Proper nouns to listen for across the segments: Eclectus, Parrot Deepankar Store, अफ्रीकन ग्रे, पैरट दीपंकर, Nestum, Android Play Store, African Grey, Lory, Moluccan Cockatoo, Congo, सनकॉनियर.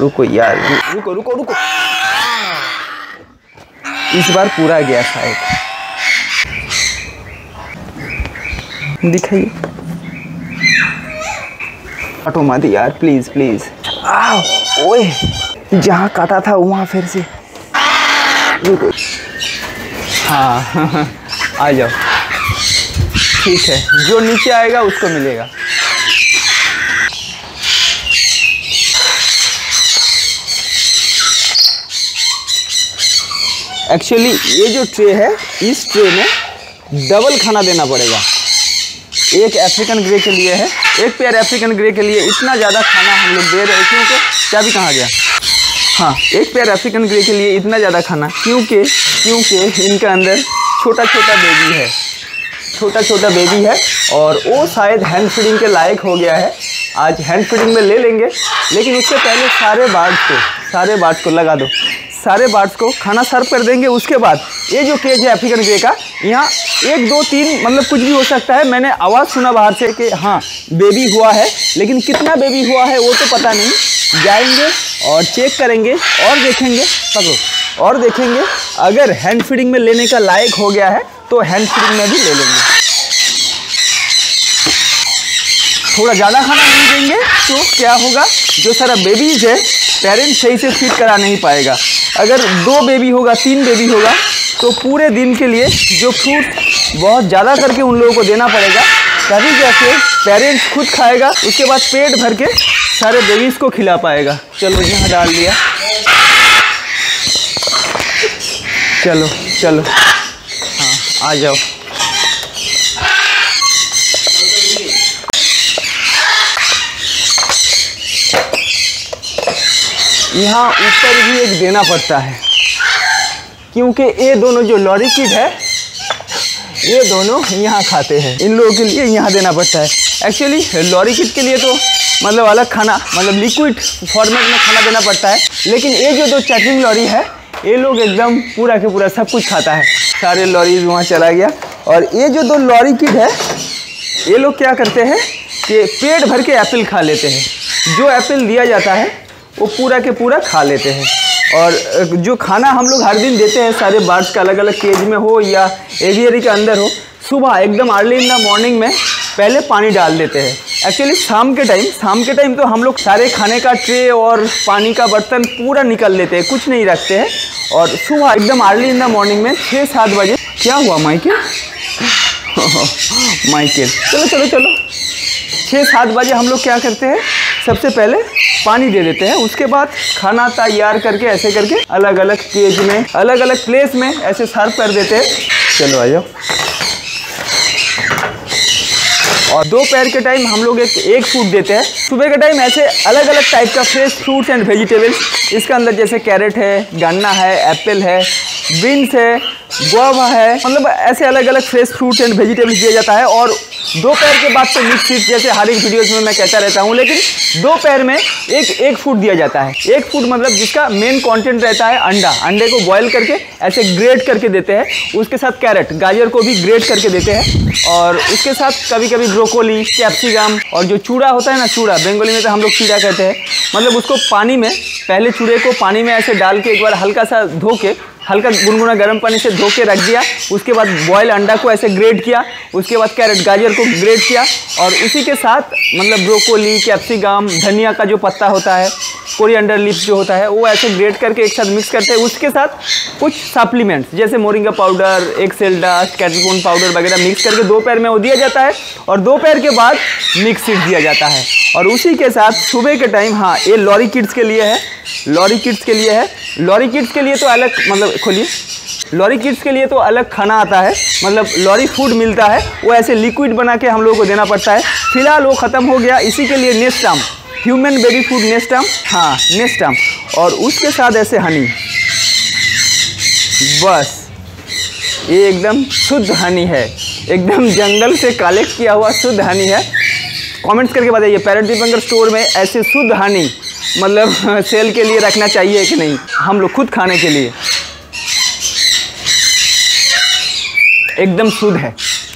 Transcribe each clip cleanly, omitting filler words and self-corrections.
रुको यार, रुको रुको रुको, इस बार पूरा गया शायद, दिखाइए। ऑटो मत यार प्लीज प्लीज। ओए जहाँ काटा था वहाँ फिर से। रुको हाँ आ जाओ, ठीक है जो नीचे आएगा उसको मिलेगा। एक्चुअली ये जो ट्रे है इस ट्रे में डबल खाना देना पड़ेगा, एक अफ्रीकन ग्रे के लिए है, एक पेयर अफ्रीकन ग्रे के लिए। इतना ज़्यादा खाना हम लोग दे रहे हैं क्योंकि चाबी कहाँ गया, हाँ एक पेयर अफ्रीकन ग्रे के लिए इतना ज़्यादा खाना क्योंकि इनका अंदर छोटा छोटा बेबी है, छोटा छोटा बेबी है और वो शायद हैंड फीडिंग के लायक हो गया है। आज हैंड फीडिंग में ले लेंगे, लेकिन उससे पहले सारे बार्ड्स को लगा दो, सारे बार्ड्स को खाना सर्व कर देंगे। उसके बाद ये जो केज है अफ्रीकन ग्रे का, यहाँ 1 2 3 मतलब कुछ भी हो सकता है। मैंने आवाज़ सुना बाहर से कि हाँ बेबी हुआ है, लेकिन कितना बेबी हुआ है वो तो पता नहीं। जाएंगे और चेक करेंगे और देखेंगे, पकड़ो और देखेंगे। अगर हैंड फीडिंग में लेने का लायक हो गया है तो हैंड फीडिंग में भी ले लेंगे। थोड़ा ज़्यादा खाना नहीं देंगे तो क्या होगा, जो सारा बेबीज़ है पेरेंट्स सही से फीड करा नहीं पाएगा। अगर 2 बेबी होगा 3 बेबी होगा तो पूरे दिन के लिए जो फ्रूट बहुत ज़्यादा करके उन लोगों को देना पड़ेगा, तभी जाके पेरेंट्स खुद खाएगा, उसके बाद पेट भर के सारे बेबीज़ को खिला पाएगा। चलो यहाँ डाल दिया, चलो चलो हाँ आ जाओ। यहाँ ऊपर भी एक देना पड़ता है क्योंकि ये दोनों जो लॉरी किड है ये दोनों यहाँ खाते हैं, इन लोगों के लिए यहाँ देना पड़ता है। एक्चुअली लॉरी किड के लिए तो मतलब अलग खाना, मतलब लिक्विड फॉर्मेट में खाना देना पड़ता है, लेकिन ये जो 2 चैटरिंग लॉरी है ये लोग एकदम पूरा के पूरा सब कुछ खाता है। सारे लॉरीज वहाँ चला गया। और ये जो 2 लॉरी किड है ये लोग क्या करते हैं कि पेट भर के एप्पल खा लेते हैं, जो एप्पल दिया जाता है वो पूरा के पूरा खा लेते हैं। और जो खाना हम लोग हर दिन देते हैं सारे बर्ड्स का, अलग अलग केज में हो या एवियरी के अंदर हो, सुबह एकदम अर्ली इन द मॉर्निंग में पहले पानी डाल देते हैं। एक्चुअली शाम के टाइम तो हम लोग सारे खाने का ट्रे और पानी का बर्तन पूरा निकाल लेते हैं, कुछ नहीं रखते हैं। और सुबह एकदम अर्ली इन द मॉर्निंग में 6-7 बजे क्या हुआ माइकिल, माइकिल चलो चलो चलो, 6-7 बजे हम लोग क्या करते हैं, सबसे पहले पानी दे देते हैं, उसके बाद खाना तैयार करके ऐसे करके अलग अलग केज में अलग अलग प्लेस में ऐसे सर्व कर देते हैं। चलो आ जाओ। और दोपहर के टाइम हम लोग एक फ्रूट देते हैं, सुबह के टाइम ऐसे अलग अलग टाइप का फ्रेश फ्रूट्स एंड वेजिटेबल्स, इसके अंदर जैसे कैरेट है, गन्ना है, एप्पल है, बीन्स है, गुआवा है, मतलब ऐसे अलग अलग फ्रेश फ्रूट्स एंड वेजिटेबल्स दिया जाता है। और दोपहर के बाद तो मिक्स सीड्स जैसे हर एक वीडियोज़ में मैं कहता रहता हूँ, लेकिन दोपहर में एक फूड दिया जाता है। एक फूड मतलब जिसका मेन कंटेंट रहता है अंडा, अंडे को बॉईल करके ऐसे ग्रेट करके देते हैं, उसके साथ कैरेट गाजर को भी ग्रेट करके देते हैं, और उसके साथ कभी कभी ब्रोकोली, कैप्सिकम, और जो चूड़ा होता है ना, चूड़ा बंगाली में तो हम लोग चूड़ा कहते हैं, मतलब उसको पानी में पहले चूड़े को पानी में ऐसे डाल के एक बार हल्का सा धो के, हल्का गुनगुना गर्म पानी से धो के रख दिया, उसके बाद बॉयल अंडा को ऐसे ग्रेट किया, उसके बाद कैरेट गाजर को ग्रेट किया, और उसी के साथ मतलब ब्रोकोली, कैप्सिकम, धनिया का जो पत्ता होता है, कोरिएंडर लीव्स जो होता है, वो ऐसे ग्रेट करके एक साथ मिक्स करते हैं। उसके साथ कुछ सप्लीमेंट्स जैसे मोरिंगा पाउडर, एक्सेल डस्ट, कैटरकोन पाउडर वगैरह मिक्स करके दोपहर में वो दिया जाता है। और दोपहर के बाद मिक्स सीड्स दिया जाता है। और उसी के साथ सुबह के टाइम, हाँ ये लॉरी किड्स के लिए है, लॉरी किड्स के लिए है, लॉरी किड्स के लिए तो अलग मतलब खोलिए, लॉरी किड्स के लिए तो अलग खाना आता है, मतलब लॉरी फूड मिलता है, वो ऐसे लिक्विड बना के हम लोगों को देना पड़ता है। फिलहाल वो ख़त्म हो गया। इसी के लिए Nestum human baby food, Nestum, हाँ नेस्टम, और उसके साथ ऐसे हनी, बस ये एकदम शुद्ध हनी है, एकदम जंगल से कलेक्ट किया हुआ शुद्ध हनी है। कमेंट्स करके बताइए पैरट दीपंकर स्टोर में ऐसे शुद्ध हनी मतलब सेल के लिए रखना चाहिए कि नहीं, हम लोग खुद खाने के लिए। एकदम शुद्ध है,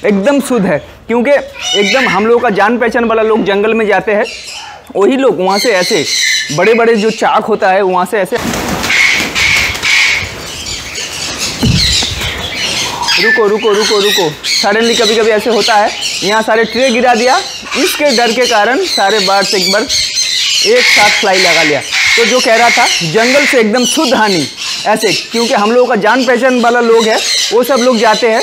एकदम शुद्ध है, क्योंकि एकदम हम लोगों का जान पहचान वाला लोग जंगल में जाते हैं, वही लोग वहाँ से ऐसे बड़े बड़े जो चाक होता है वहाँ से ऐसे। रुको रुको रुको रुको, सडनली कभी कभी ऐसे होता है। यहाँ सारे ट्रे गिरा दिया, इसके डर के कारण सारे बार से एक साथ फ्लाई लगा लिया। तो जो कह रहा था जंगल से एकदम शुद्ध हानी ऐसे, क्योंकि हम लोगों का जान पहचान वाला लोग है, वो सब लोग जाते हैं।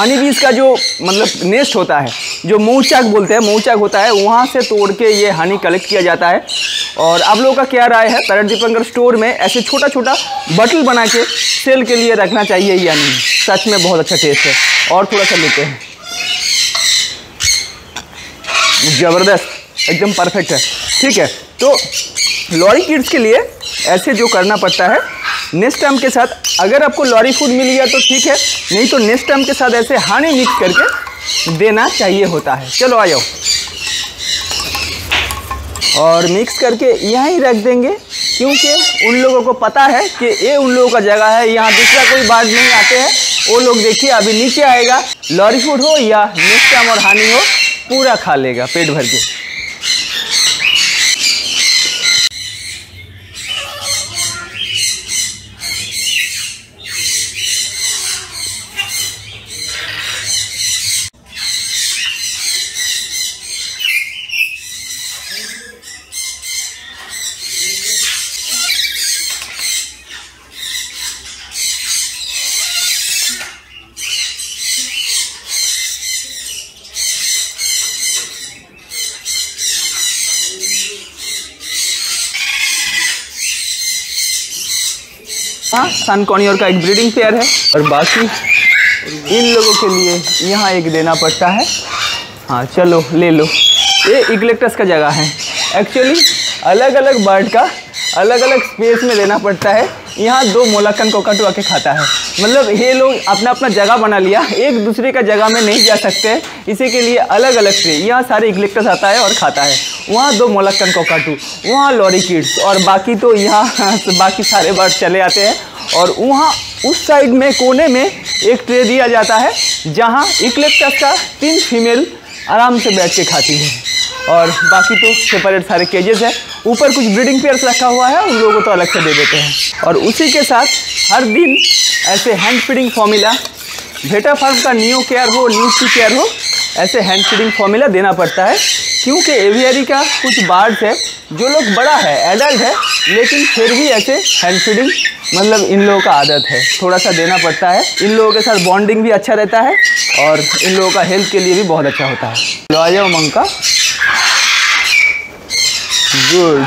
हनी बीज का जो मतलब नेस्ट होता है, जो मऊचाक बोलते हैं, मऊचाक होता है, वहाँ से तोड़ के ये हनी कलेक्ट किया जाता है। और आप लोगों का क्या राय है, पैरट दीपंकर स्टोर में ऐसे छोटा छोटा बटल बना के सेल के लिए रखना चाहिए या नहीं? सच में बहुत अच्छा टेस्ट है। और थोड़ा सा लेते हैं, ज़बरदस्त, एकदम परफेक्ट है। ठीक है, तो लॉरी किड्स के लिए ऐसे जो करना पड़ता है नेस्टम के साथ, अगर आपको लॉरी फूड मिल गया तो ठीक है, नहीं तो नेस्टम के साथ ऐसे हानी मिक्स करके देना चाहिए होता है। चलो आ जाओ, और मिक्स करके यहाँ ही रख देंगे, क्योंकि उन लोगों को पता है कि ये उन लोगों का जगह है, यहाँ दूसरा कोई बाज नहीं आते हैं। वो लोग देखिए अभी नीचे आएगा, लॉरी फूड हो या नेस्टम और हानी हो, पूरा खा लेगा पेट भर के। हाँ, सनकॉनियर का एक ब्रीडिंग पेयर है, और बाकी इन लोगों के लिए यहाँ एक देना पड़ता है। हाँ चलो ले लो, ये इक्लेक्टस का जगह है। एक्चुअली अलग अलग बर्ड का अलग अलग स्पेस में देना पड़ता है। यहाँ दो मोलक्कन कोकाटू आके खाता है, मतलब ये लोग अपना अपना जगह बना लिया, एक दूसरे का जगह में नहीं जा सकते, इसी के लिए अलग अलग ट्रे। यहाँ सारे इक्लेक्टस आता है और खाता है, वहाँ दो मोलक्कन कोकाटू, वहाँ लॉरी किड्स, और बाकी तो यहाँ बाकी सारे बर्ड चले आते हैं। और वहाँ उस साइड में कोने में एक ट्रे दिया जाता है, जहाँ इक्लेक्टस का 3 फीमेल आराम से बैठ के खाती है, और बाकी तो सेपरेट सारे केजेस है। ऊपर कुछ ब्रीडिंग पेयर्स रखा हुआ है, उन लोगों को तो अलग से दे देते हैं। और उसी के साथ हर दिन ऐसे हैंड फीडिंग फॉर्मूला, भेटा फार्म का न्यू केयर हो, न्यूट्री केयर हो, ऐसे हैंड फीडिंग फॉर्मूला देना पड़ता है, क्योंकि एवियरी का कुछ बर्ड्स है जो लोग बड़ा है, एडल्ट है, लेकिन फिर भी ऐसे हैंड फीडिंग मतलब इन लोगों का आदत है, थोड़ा सा देना पड़ता है। इन लोगों के साथ बॉन्डिंग भी अच्छा रहता है, और इन लोगों का हेल्थ के लिए भी बहुत अच्छा होता है। लॉयो मंका गुड,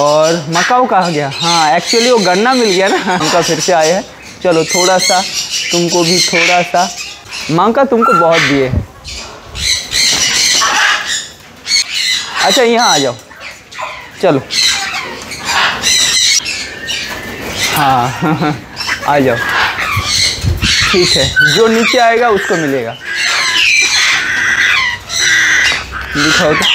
और मकाऊ कहा गया। हाँ एक्चुअली वो गन्ना मिल गया ना, उनका फिर से आया है। चलो थोड़ा सा तुमको भी, थोड़ा सा मांका तुमको बहुत दिए है। अच्छा यहाँ आ जाओ, चलो हाँ आ जाओ। ठीक है, जो नीचे आएगा उसको मिलेगा, दिखाओ तो।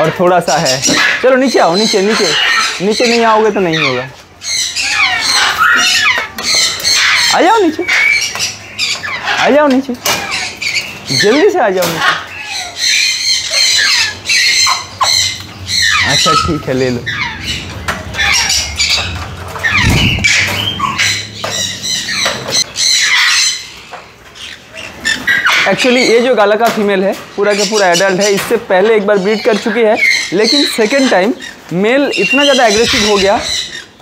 और थोड़ा सा है, चलो नीचे आओ, नीचे नीचे नीचे नहीं आओगे तो नहीं होगा, आ जाओ नीचे, आ जाओ नीचे, जल्दी से आ जाओ नीचे। अच्छा ठीक है ले लो, एक्चुअली ये जो गाला का फीमेल है पूरा का पूरा एडल्ट है, इससे पहले एक बार ब्रीड कर चुकी है, लेकिन सेकेंड टाइम मेल इतना ज़्यादा एग्रेसिव हो गया,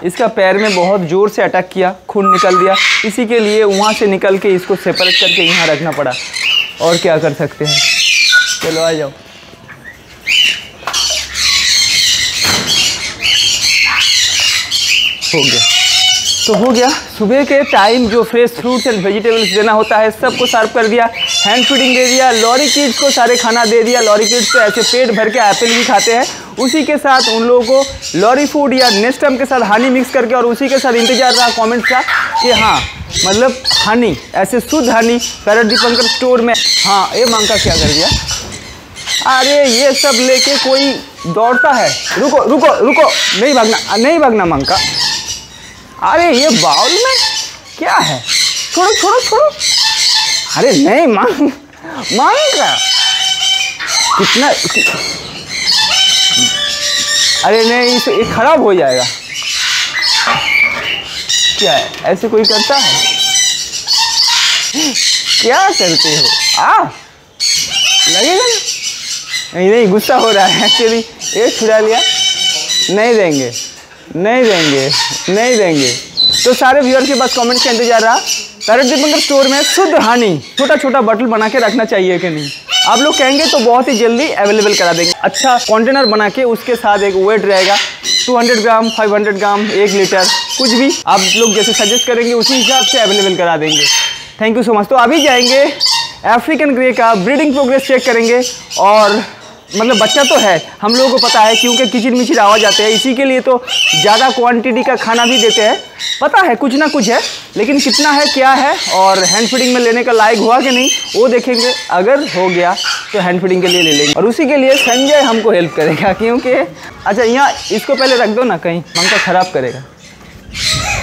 इसका पैर में बहुत ज़ोर से अटैक किया, खून निकल दिया, इसी के लिए वहाँ से निकल के इसको सेपरेट करके यहाँ रखना पड़ा, और क्या कर सकते हैं। चलो आ जाओ, हो गया तो हो गया। सुबह के टाइम जो फ्रेश फ्रूट्स एंड वेजिटेबल्स देना होता है सबको सर्व कर दिया, हैंड फीडिंग दे दिया, लॉरी किड्स को सारे खाना दे दिया। लॉरी किड्स तो ऐसे पेट भर के एप्पल भी खाते हैं, उसी के साथ उन लोगों को लॉरी फूड या नेस्टम के साथ हानी मिक्स करके, और उसी के साथ इंतजार रहा कमेंट्स का कि हाँ मतलब हानी ऐसे शुद्ध हानी पैरट दीपंकर स्टोर में। हाँ ये मांका क्या कर दिया, अरे ये सब लेके कोई दौड़ता है, रुको रुको रुको, नहीं भागना नहीं भागना मांका, अरे ये बाउल में क्या है, छोड़ो छोड़ो छोड़ो, अरे नहीं मांग मांग रहा कितना। अरे नहीं इसे ये खराब हो जाएगा। क्या है? ऐसे कोई करता है? क्या करते हो? लगेगा नहीं, नहीं गुस्सा हो रहा है एक्चुअली। ये छुड़ा लिया, नहीं देंगे नहीं देंगे नहीं देंगे। तो सारे व्यूअर के पास कमेंट का इंतजार रहा, पैरट दीपंकर स्टोर में शुद्ध हानी छोटा छोटा बॉटल बना के रखना चाहिए कि नहीं? आप लोग कहेंगे तो बहुत ही जल्दी अवेलेबल करा देंगे। अच्छा कंटेनर बना के उसके साथ एक वेट रहेगा 200 ग्राम 500 ग्राम 1 लीटर, कुछ भी आप लोग जैसे सजेस्ट करेंगे उसी हिसाब से अवेलेबल करा देंगे। Thank you so much. तो अभी जाएंगे अफ्रीकन ग्रे का ब्रीडिंग प्रोग्रेस चेक करेंगे, और मतलब बच्चा तो है हम लोगों को पता है क्योंकि किचिर मिचिर आवाज़ आते हैं, इसी के लिए तो ज़्यादा क्वांटिटी का खाना भी देते हैं। पता है कुछ ना कुछ है, लेकिन कितना है क्या है और हैंड फीडिंग में लेने का लायक हुआ कि नहीं वो देखेंगे। अगर हो गया तो हैंड फीडिंग के लिए ले लेंगे, और उसी के लिए संजय हमको हेल्प करेगा क्योंकि अच्छा यहाँ इसको पहले रख दो ना, कहीं मन ख़राब करेगा।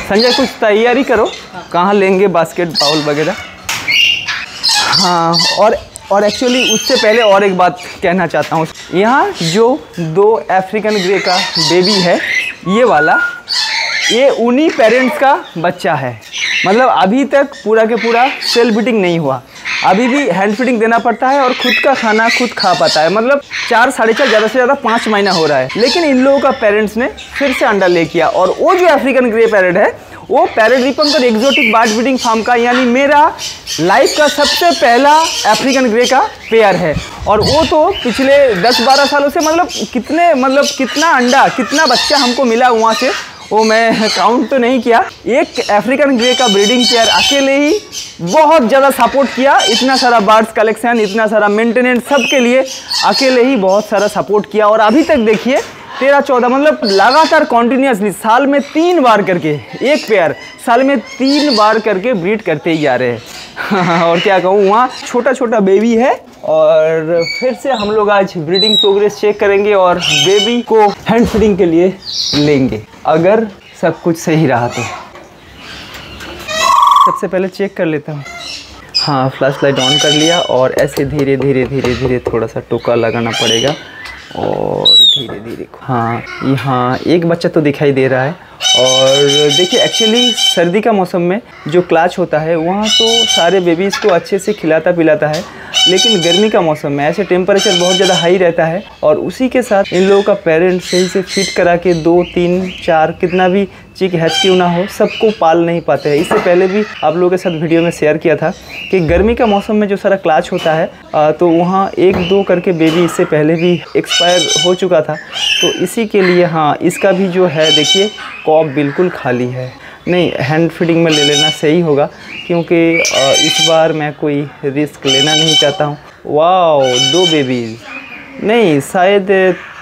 संजय कुछ तैयारी करो, कहाँ लेंगे बास्केट बाउल वगैरह। हाँ और एक्चुअली उससे पहले और एक बात कहना चाहता हूँ, यहाँ जो 2 अफ्रीकन ग्रे का बेबी है ये वाला, ये उन्हीं पेरेंट्स का बच्चा है। मतलब अभी तक पूरा के पूरा सेल फीडिंग नहीं हुआ, अभी भी हैंड फीडिंग देना पड़ता है और खुद का खाना खुद खा पाता है। मतलब 4 साढ़े 4 ज़्यादा से ज़्यादा 5 महीना हो रहा है, लेकिन इन लोगों का पेरेंट्स ने फिर से अंडा ले किया। और वो जो अफ्रीकन ग्रे पैरेट है वो parrot Dipankar exotic bird breeding farm का, यानी मेरा लाइफ का सबसे पहला अफ्रीकन ग्रे का पेयर है। और वो तो पिछले 10-12 सालों से मतलब कितना अंडा कितना बच्चा हमको मिला वहाँ से वो मैं काउंट तो नहीं किया। एक अफ्रीकन ग्रे का ब्रीडिंग पेयर अकेले ही बहुत ज़्यादा सपोर्ट किया, इतना सारा बर्ड्स कलेक्शन इतना सारा मेंटेनेंस सबके लिए अकेले ही बहुत सारा सपोर्ट किया। और अभी तक देखिए 13-14 मतलब लगातार कॉन्टीन्यूसली साल में 3 बार करके एक पेयर साल में 3 बार करके ब्रीड करते ही जा रहे हैं। और क्या कहूँ, वहाँ छोटा छोटा बेबी है। और फिर से हम लोग आज ब्रीडिंग प्रोग्रेस चेक करेंगे और बेबी को हैंड फीडिंग के लिए लेंगे, अगर सब कुछ सही रहा तो। सबसे पहले चेक कर लेता हूँ। हाँ फ्लैश लाइट ऑन कर लिया, और ऐसे धीरे धीरे धीरे धीरे थोड़ा सा टोका लगाना पड़ेगा और धीरे धीरे। हाँ यहाँ एक बच्चा तो दिखाई दे रहा है। और देखिए एक्चुअली सर्दी का मौसम में जो क्लाच होता है वहाँ तो सारे बेबीज़ को अच्छे से खिलाता पिलाता है, लेकिन गर्मी का मौसम में ऐसे टेम्परेचर बहुत ज़्यादा हाई रहता है, और उसी के साथ इन लोगों का पेरेंट सही से फीड करा के 2, 3, 4 कितना भी चिक हैच क्यों ना हो सबको पाल नहीं पाते हैं। इससे पहले भी आप लोगों के साथ वीडियो में शेयर किया था कि गर्मी का मौसम में जो सारा क्लाच होता है तो वहाँ 1-2 करके बेबी इससे पहले भी एक्सपायर हो चुका था। तो इसी के लिए हाँ इसका भी जो है देखिए कॉप बिल्कुल खाली है, नहीं हैंड फीडिंग में ले लेना सही होगा क्योंकि इस बार मैं कोई रिस्क लेना नहीं चाहता हूँ। वाओ 2 बेबीज़ नहीं शायद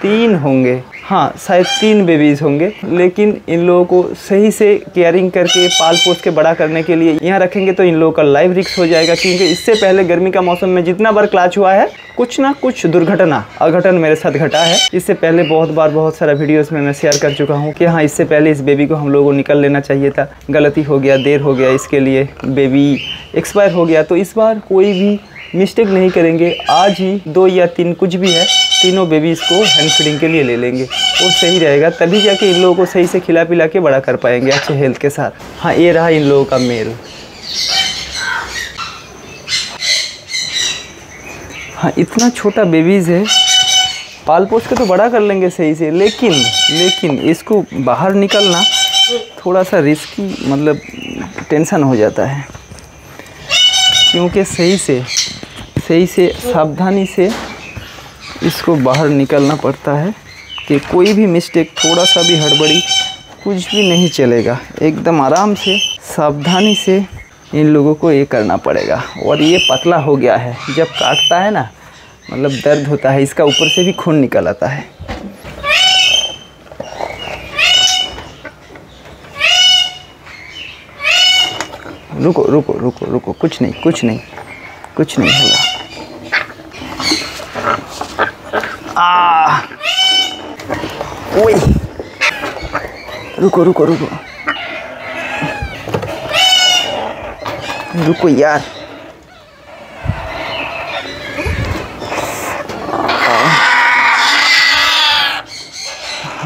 3 होंगे, हाँ शायद 3 बेबीज़ होंगे। लेकिन इन लोगों को सही से केयरिंग करके पाल पोस के बड़ा करने के लिए यहाँ रखेंगे तो इन लोगों का लाइफ रिस्क हो जाएगा, क्योंकि इससे पहले गर्मी का मौसम में जितना बार क्लाच हुआ है कुछ ना कुछ दुर्घटना अघटन मेरे साथ घटा है। इससे पहले बहुत बार बहुत सारा वीडियोस में मैं शेयर कर चुका हूँ कि हाँ इससे पहले इस बेबी को हम लोगों को निकल लेना चाहिए था, गलती हो गया देर हो गया इसके लिए बेबी एक्सपायर हो गया। तो इस बार कोई भी मिस्टेक नहीं करेंगे, आज ही 2 या 3 कुछ भी है 3 बेबीज़ को हैंड फीडिंग के लिए ले लेंगे, वो सही रहेगा। तभी जाके इन लोगों को सही से खिला पिला के बड़ा कर पाएंगे अच्छे हेल्थ के साथ। हाँ ये रहा इन लोगों का मेल। हाँ इतना छोटा बेबीज़ है, पाल पोस के तो बड़ा कर लेंगे सही से, लेकिन इसको बाहर निकलना थोड़ा सा रिस्की मतलब टेंशन हो जाता है, क्योंकि सही से सावधानी से इसको बाहर निकलना पड़ता है कि कोई भी मिस्टेक थोड़ा सा भी हड़बड़ी कुछ भी नहीं चलेगा। एकदम आराम से सावधानी से इन लोगों को ये करना पड़ेगा। और ये पतला हो गया है, जब काटता है ना मतलब दर्द होता है, इसका ऊपर से भी खून निकल आता है। रुको रुको रुको रुको, कुछ नहीं कुछ नहीं कुछ नहीं होगा। ओए रुको रुको रुको रुको यार,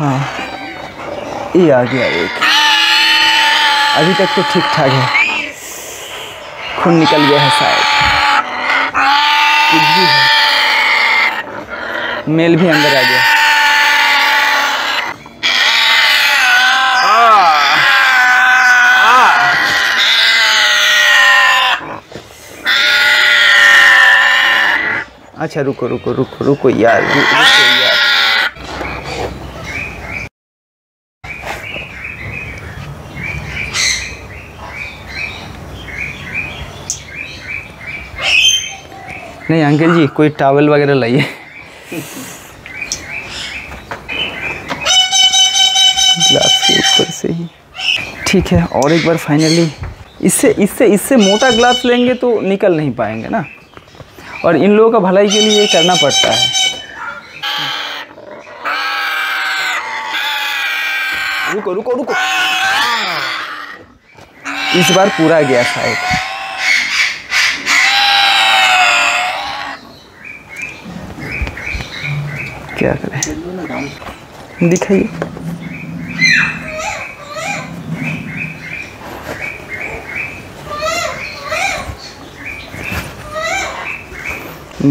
हाँ ये आ गया एक, अभी तक तो ठीक ठाक है, खून निकल गया है शायद, कुछ भी है, मेल भी अंदर आ गया। अच्छा रुको रुको रुको रुको यार, रुको यार, नहीं अंकल जी कोई टॉवल वगैरह लाइए। ग्लास के ऊपर से ही ठीक है। और एक बार फाइनली इससे इससे इससे मोटा ग्लास लेंगे तो निकल नहीं पाएंगे ना, और इन लोगों का भलाई के लिए ये करना पड़ता है। रुको रुको रुको, इस बार पूरा गया शायद। क्या करें, दिखाइए।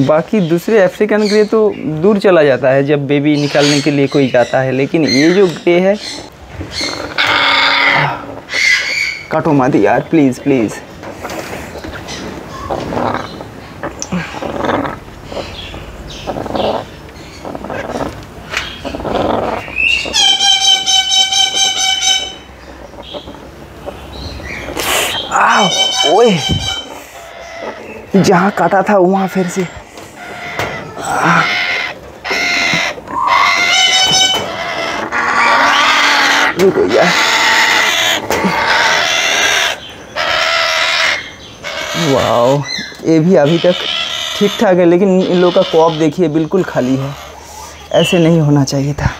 बाकी दूसरे अफ्रीकन ग्रे तो दूर चला जाता है जब बेबी निकालने के लिए कोई जाता है, लेकिन ये जो ग्रे है, काटो मत यार प्लीज़ प्लीज़। ओए जहाँ काटा था वहाँ फिर से। रुको यार, वाओ ये भी अभी तक ठीक ठाक है, लेकिन इन लोगों का कॉप देखिए बिल्कुल खाली है, ऐसे नहीं होना चाहिए था।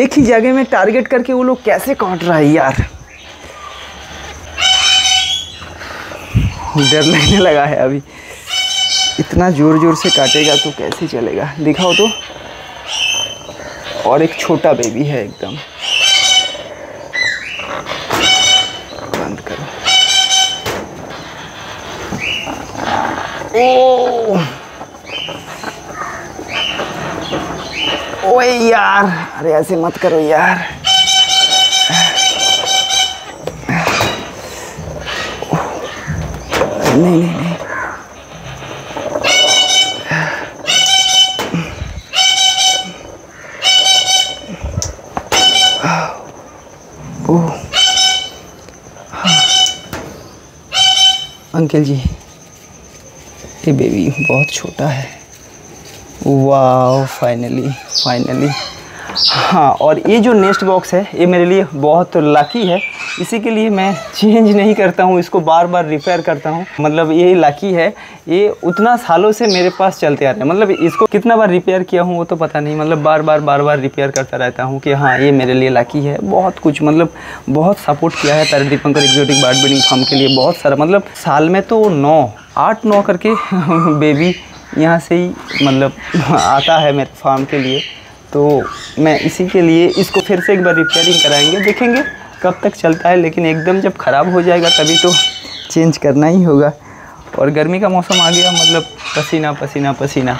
एक ही जगह में टारगेट करके वो लोग कैसे काट रहा है यार, डर लगने लगा है अभी। इतना ज़ोर ज़ोर से काटेगा तो कैसे चलेगा, दिखाओ तो। और एक छोटा बेबी है एकदम, बंद करो। ओए यार, अरे ऐसे मत करो यार। नहीं नहीं नहीं, ओह अंकल जी ये बेबी बहुत छोटा है। वाह फाइनली फाइनली। हाँ, और ये जो नेस्ट बॉक्स है ये मेरे लिए बहुत लकी है, इसी के लिए मैं चेंज नहीं करता हूँ, इसको बार बार रिपेयर करता हूँ। मतलब ये लकी है, ये उतना सालों से मेरे पास चलते आ रहे हैं। मतलब इसको कितना बार रिपेयर किया हूँ वो तो पता नहीं, मतलब बार बार रिपेयर करता रहता हूँ कि हाँ ये मेरे लिए लकी है। बहुत कुछ मतलब बहुत सपोर्ट किया है पैरट दीपंकर exotic bird breeding farm के लिए, बहुत सारा। मतलब साल में तो 8-9 करके बेबी यहाँ से ही मतलब आता है मेरे फार्म के लिए, तो मैं इसी के लिए इसको फिर से एक बार रिपेयरिंग कराएंगे, देखेंगे कब तक चलता है। लेकिन एकदम जब ख़राब हो जाएगा तभी तो चेंज करना ही होगा। और गर्मी का मौसम आ गया, मतलब पसीना पसीना पसीना,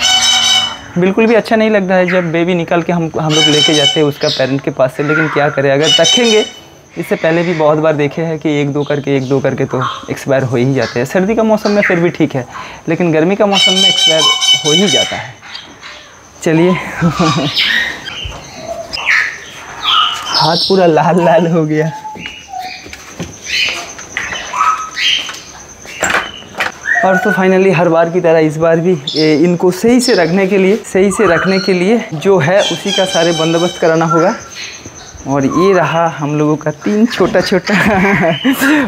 बिल्कुल भी अच्छा नहीं लगता है जब बेबी निकाल के हम लोग लेके जाते हैं उसका पेरेंट के पास से। लेकिन क्या करें, अगर रखेंगे, इससे पहले भी बहुत बार देखे हैं कि एक दो करके तो एक्सपायर हो ही जाते हैं। सर्दी का मौसम में फिर भी ठीक है, लेकिन गर्मी का मौसम में एक्सपायर हो ही जाता है। चलिए हाथ पूरा लाल लाल हो गया। और तो फाइनली हर बार की तरह इस बार भी इनको सही से रखने के लिए जो है उसी का सारे बंदोबस्त कराना होगा। और ये रहा हम लोगों का 3 छोटा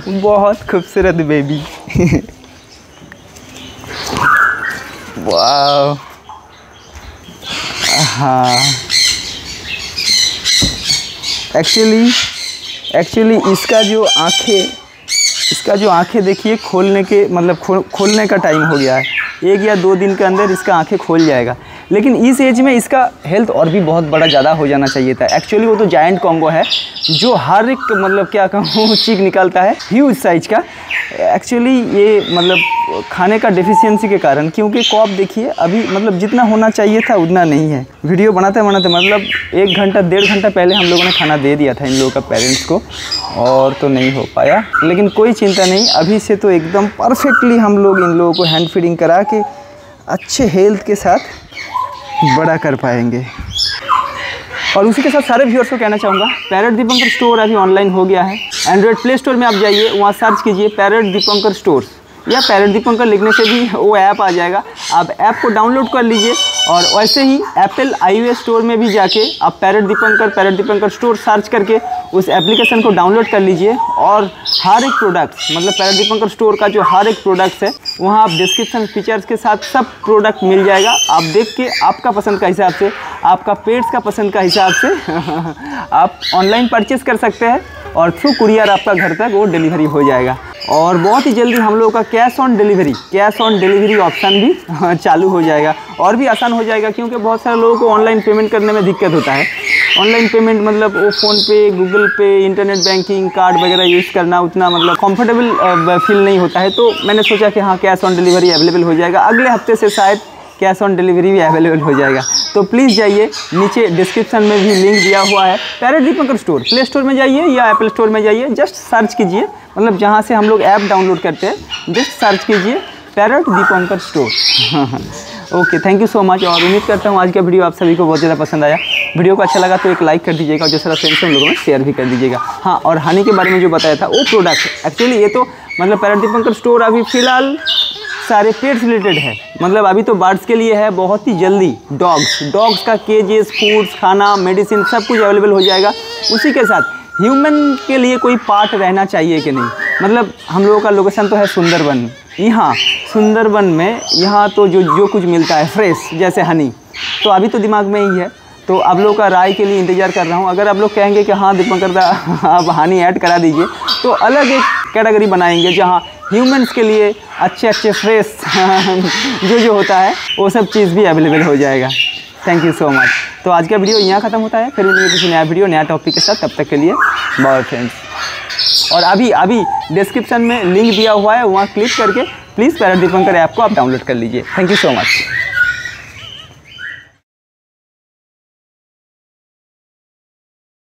बहुत खूबसूरत बेबी। वाह हाँ, एक्चुअली इसका जो आँखें देखिए खोलने का टाइम हो गया है। 1 या 2 दिन के अंदर इसका आँखें खोल जाएगा। लेकिन इस एज में इसका हेल्थ और भी बहुत बड़ा ज़्यादा हो जाना चाहिए था। एक्चुअली वो तो जायंट कॉन्गो है जो हर एक मतलब क्या कहूँ चीख निकालता है, ह्यूज साइज का। एक्चुअली ये मतलब खाने का डिफिशियंसी के कारण, क्योंकि कॉप देखिए अभी मतलब जितना होना चाहिए था उतना नहीं है। वीडियो बनाते बनाते मतलब एक घंटा डेढ़ घंटा पहले हम लोगों ने खाना दे दिया था इन लोगों का पेरेंट्स को और तो नहीं हो पाया, लेकिन कोई चिंता नहीं। अभी से तो एकदम परफेक्टली हम लोग इन लोगों को हैंड फीडिंग करा के अच्छे हेल्थ के साथ बड़ा कर पाएंगे। और उसी के साथ सारे व्यूअर्स को कहना चाहूँगा पैरट दीपंकर स्टोर अभी ऑनलाइन हो गया है। एंड्रॉयड प्ले स्टोर में आप जाइए, वहाँ सर्च कीजिए पैरट दीपंकर स्टोर या पैरट दीपंकर लिखने से भी वो ऐप आ जाएगा। आप ऐप को डाउनलोड कर लीजिए और वैसे ही एप्पल iOS स्टोर में भी जाके आप पैरट दीपंकर स्टोर सर्च करके उस एप्लीकेशन को डाउनलोड कर लीजिए। और हर एक प्रोडक्ट्स मतलब पैरट दीपंकर स्टोर का जो हर एक प्रोडक्ट्स है वहाँ आप डिस्क्रिप्शन फीचर्स के साथ सब प्रोडक्ट मिल जाएगा। आप देख के आपका पसंद का हिसाब से, आपका पेट्स का पसंद का हिसाब से आप ऑनलाइन परचेस कर सकते हैं और थ्रू कुरियर आपका घर तक वो डिलीवरी हो जाएगा। और बहुत ही जल्दी हम लोगों का कैश ऑन डिलीवरी ऑप्शन भी चालू हो जाएगा और भी आसान हो जाएगा, क्योंकि बहुत सारे लोगों को ऑनलाइन पेमेंट करने में दिक्कत होता है। ऑनलाइन पेमेंट मतलब वो फ़ोनपे, गूगल पे, इंटरनेट बैंकिंग, कार्ड वगैरह यूज़ करना उतना मतलब कंफर्टेबल फील नहीं होता है। तो मैंने सोचा कि हाँ कैश ऑन डिलीवरी अवेलेबल हो जाएगा, अगले हफ्ते से शायद कैश ऑन डिलीवरी भी अवेलेबल हो जाएगा। तो प्लीज़ जाइए, नीचे डिस्क्रिप्शन में भी लिंक दिया हुआ है। पैरट दीपंकर store play store में जाइए या एप्पल स्टोर में जाइए, जस्ट सर्च कीजिए, मतलब जहाँ से हम लोग ऐप डाउनलोड करते हैं जस्ट सर्च कीजिए पैरट दीपंकर store. Okay, thank you so much. और उम्मीद करता हूँ आज का वीडियो आप सभी को बहुत ज़्यादा पसंद आया। वीडियो को अच्छा लगा तो एक लाइक कर दीजिएगा और जो सारा फ्रेंड्स उन लोगों में शेयर भी कर दीजिएगा। हाँ, और हनी के बारे में जो बताया था वो प्रोडक्ट एक्चुअली ये तो मतलब पैरट दीपंकर स्टोर अभी फ़िलहाल सारे पेट्स रिलेटेड है, मतलब अभी तो बर्ड्स के लिए है, बहुत ही जल्दी डॉग्स का केजेस, फूड्स, खाना, मेडिसिन सब कुछ अवेलेबल हो जाएगा। उसी के साथ ह्यूमन के लिए कोई पार्ट रहना चाहिए कि नहीं, मतलब हम लोगों का लोकेशन तो है सुंदरबन। यहाँ सुंदरबन में यहाँ तो जो कुछ मिलता है फ्रेश जैसे हनी तो अभी तो दिमाग में ही है। तो आप लोगों का राय के लिए इंतज़ार कर रहा हूँ। अगर आप लोग कहेंगे कि हाँ दीपंकर दा आप हनी ऐड करा दीजिए, तो अलग एक कैटेगरी बनाएंगे जहाँ ह्यूमन्स के लिए अच्छे अच्छे फ्रेश जो होता है वो सब चीज़ भी अवेलेबल हो जाएगा। Thank you so much. तो आज का वीडियो यहाँ ख़त्म होता है, फिर मिलेंगे किसी नया वीडियो नया टॉपिक के साथ। तब तक के लिए बाय फ्रेंड्स। और अभी डिस्क्रिप्शन में लिंक दिया हुआ है, वहाँ क्लिक करके प्लीज़ पैरट दीपंकर ऐप को आप डाउनलोड कर लीजिए। Thank you so much.